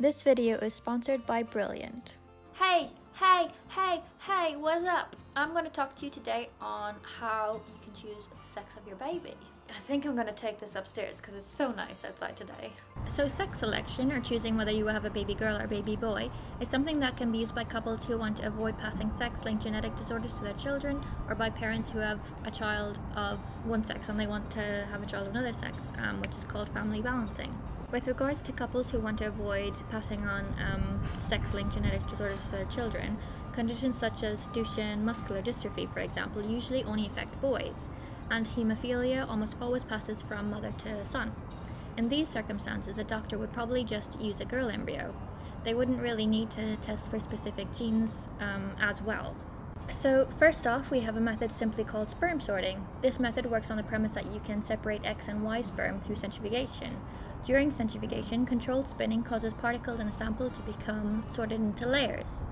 This video is sponsored by Brilliant. Hey, what's up? I'm going to talk to you today on how you can choose the sex of your baby. I think I'm going to take this upstairs because it's so nice outside today. So sex selection, or choosing whether you will have a baby girl or baby boy, is something that can be used by couples who want to avoid passing sex-linked genetic disorders to their children, or by parents who have a child of one sex and they want to have a child of another sex, which is called family balancing. With regards to couples who want to avoid passing on sex-linked genetic disorders to their children, conditions such as Duchenne muscular dystrophy, for example, usually only affect boys, and hemophilia almost always passes from mother to son. In these circumstances, a doctor would probably just use a girl embryo. They wouldn't really need to test for specific genes as well. So first off, we have a method simply called sperm sorting. This method works on the premise that you can separate X and Y sperm through centrifugation. During centrifugation, controlled spinning causes particles in a sample to become sorted into layers,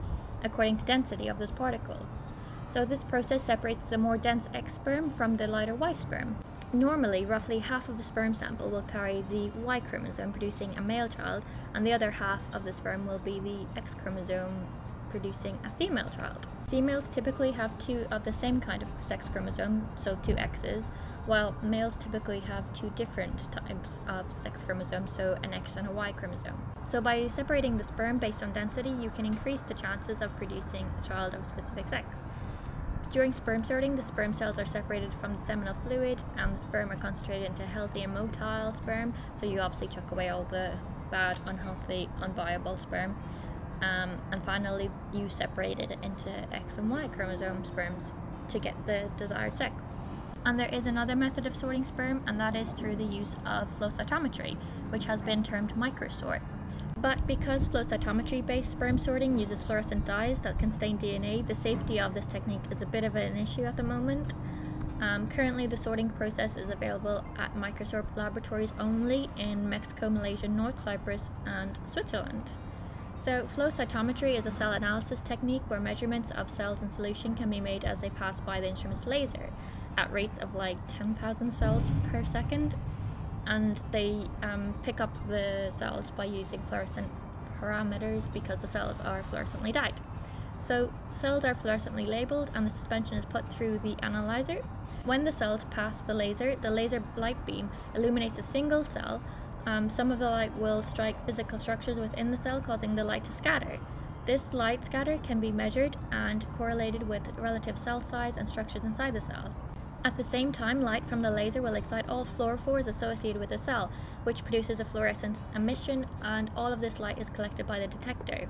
according to density of those particles. So this process separates the more dense X sperm from the lighter Y sperm. Normally, roughly half of a sperm sample will carry the Y chromosome, producing a male child, and the other half of the sperm will be the X chromosome, producing a female child. Females typically have two of the same kind of sex chromosome, so two X's, while males typically have two different types of sex chromosomes, so an X and a Y chromosome. So by separating the sperm based on density, you can increase the chances of producing a child of a specific sex. During sperm sorting, the sperm cells are separated from the seminal fluid, and the sperm are concentrated into healthy and motile sperm, so you obviously chuck away all the bad, unhealthy, unviable sperm. And finally, you separate it into X and Y chromosome sperms to get the desired sex. And there is another method of sorting sperm, and that is through the use of flow cytometry, which has been termed microsort. But because flow cytometry-based sperm sorting uses fluorescent dyes that can stain DNA, the safety of this technique is a bit of an issue at the moment. Currently, the sorting process is available at microsort laboratories only in Mexico, Malaysia, North Cyprus, and Switzerland. So, flow cytometry is a cell analysis technique where measurements of cells in solution can be made as they pass by the instrument's laser, at rates of like 10,000 cells per second. And they pick up the cells by using fluorescent parameters because the cells are fluorescently dyed. So cells are fluorescently labeled and the suspension is put through the analyzer. When the cells pass the laser light beam illuminates a single cell. Some of the light will strike physical structures within the cell, causing the light to scatter. This light scatter can be measured and correlated with relative cell size and structures inside the cell. At the same time, light from the laser will excite all fluorophores associated with the cell, which produces a fluorescence emission, and all of this light is collected by the detector.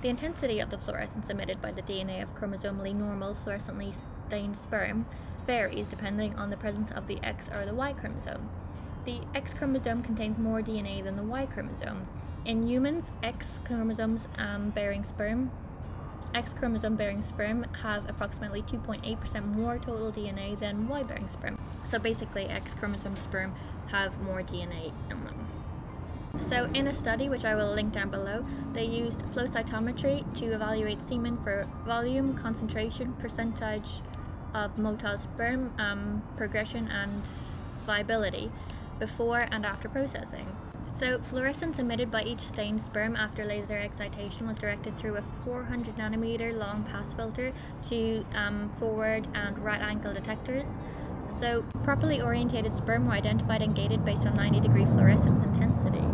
The intensity of the fluorescence emitted by the DNA of chromosomally normal fluorescently stained sperm varies depending on the presence of the X or the Y chromosome. The X chromosome contains more DNA than the Y chromosome. In humans, X chromosome bearing sperm have approximately 2.8% more total DNA than Y bearing sperm. So basically X chromosome sperm have more DNA in them. So in a study, which I will link down below, they used flow cytometry to evaluate semen for volume, concentration, percentage of motile sperm, progression and viability before and after processing. So, fluorescence emitted by each stained sperm after laser excitation was directed through a 400 nanometer long pass filter to forward and right angle detectors. So, properly orientated sperm were identified and gated based on 90-degree fluorescence intensity.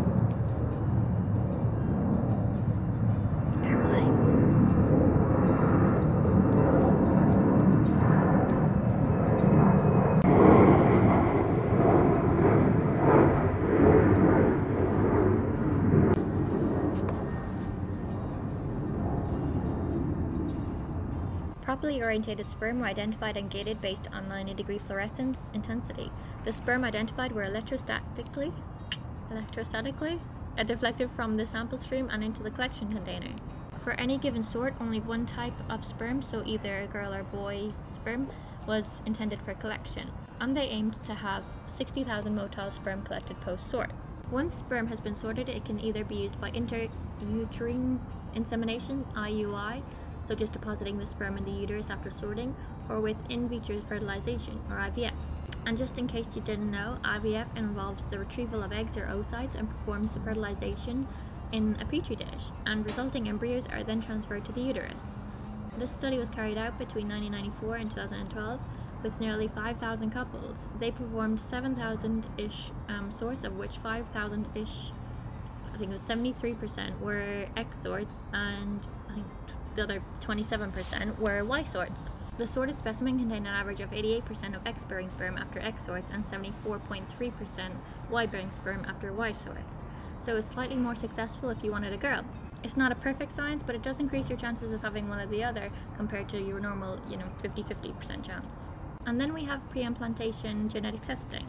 Properly orientated sperm were identified and gated based on 90-degree fluorescence intensity. The sperm identified were electrostatically deflected from the sample stream and into the collection container. For any given sort, only one type of sperm, so either a girl or boy sperm, was intended for collection, and they aimed to have 60,000 motile sperm collected post-sort. Once sperm has been sorted, it can either be used by intrauterine insemination, IUI, so just depositing the sperm in the uterus after sorting, or with in vitro fertilization, or IVF. And just in case you didn't know, IVF involves the retrieval of eggs or oocytes and performs the fertilization in a petri dish, and resulting embryos are then transferred to the uterus. This study was carried out between 1994 and 2012 with nearly 5,000 couples. They performed 7,000-ish sorts, of which 5,000-ish, I think it was 73%, were X sorts, and I think the other 27% were Y sorts. The sorted specimen contained an average of 88% of X-bearing sperm after X sorts and 74.3% Y-bearing sperm after Y sorts. So it's slightly more successful if you wanted a girl. It's not a perfect science, but it does increase your chances of having one or the other compared to your normal, 50-50% chance. And then we have pre-implantation genetic testing.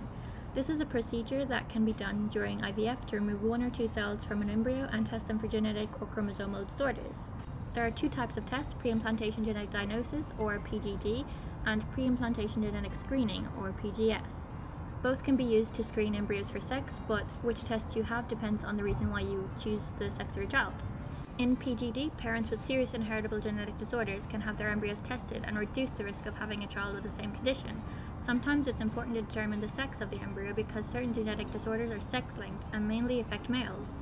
This is a procedure that can be done during IVF to remove one or two cells from an embryo and test them for genetic or chromosomal disorders. There are two types of tests, pre-implantation genetic diagnosis, or PGD, and pre-implantation genetic screening, or PGS. Both can be used to screen embryos for sex, but which test you have depends on the reason why you choose the sex of your child. In PGD, parents with serious inheritable genetic disorders can have their embryos tested and reduce the risk of having a child with the same condition. Sometimes it's important to determine the sex of the embryo because certain genetic disorders are sex-linked and mainly affect males.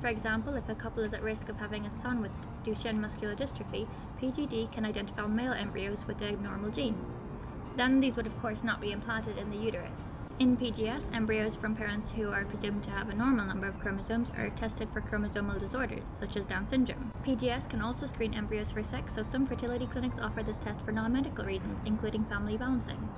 For example, if a couple is at risk of having a son with Duchenne muscular dystrophy, PGD can identify male embryos with the abnormal gene. Then these would of course not be implanted in the uterus. In PGS, embryos from parents who are presumed to have a normal number of chromosomes are tested for chromosomal disorders, such as Down syndrome. PGS can also screen embryos for sex, so some fertility clinics offer this test for non-medical reasons, including family balancing.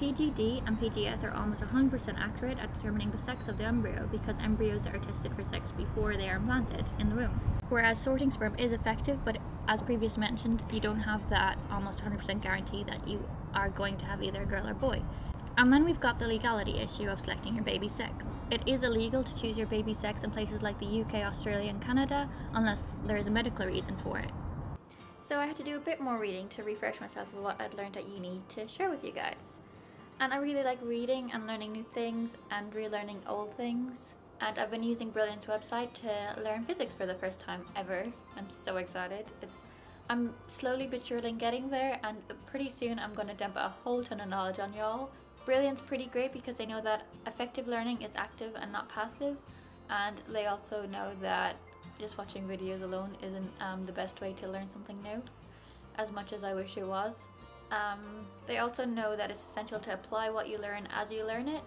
PGD and PGS are almost 100% accurate at determining the sex of the embryo because embryos are tested for sex before they are implanted in the womb. Whereas sorting sperm is effective, but as previously mentioned, you don't have that almost 100% guarantee that you are going to have either a girl or boy. And then we've got the legality issue of selecting your baby's sex. It is illegal to choose your baby's sex in places like the UK, Australia and Canada unless there is a medical reason for it. So I had to do a bit more reading to refresh myself of what I'd learned at uni to share with you guys. And I really like reading and learning new things and relearning old things. And I've been using Brilliant's website to learn physics for the first time ever. I'm so excited. I'm slowly but surely getting there, and pretty soon I'm going to dump a whole ton of knowledge on y'all. Brilliant's pretty great because they know that effective learning is active and not passive, and they also know that just watching videos alone isn't the best way to learn something new, as much as I wish it was. They also know that it's essential to apply what you learn as you learn it,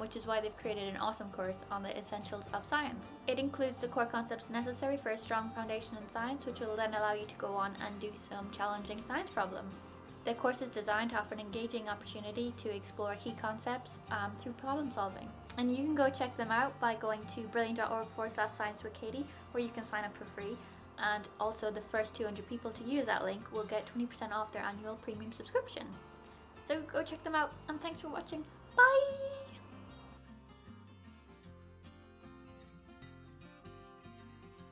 which is why they've created an awesome course on the essentials of science. It includes the core concepts necessary for a strong foundation in science, which will then allow you to go on and do some challenging science problems. The course is designed to offer an engaging opportunity to explore key concepts through problem solving. And you can go check them out by going to brilliant.org/science with Katie, where you can sign up for free. And also the first 200 people to use that link will get 20% off their annual premium subscription. So go check them out, and thanks for watching. Bye!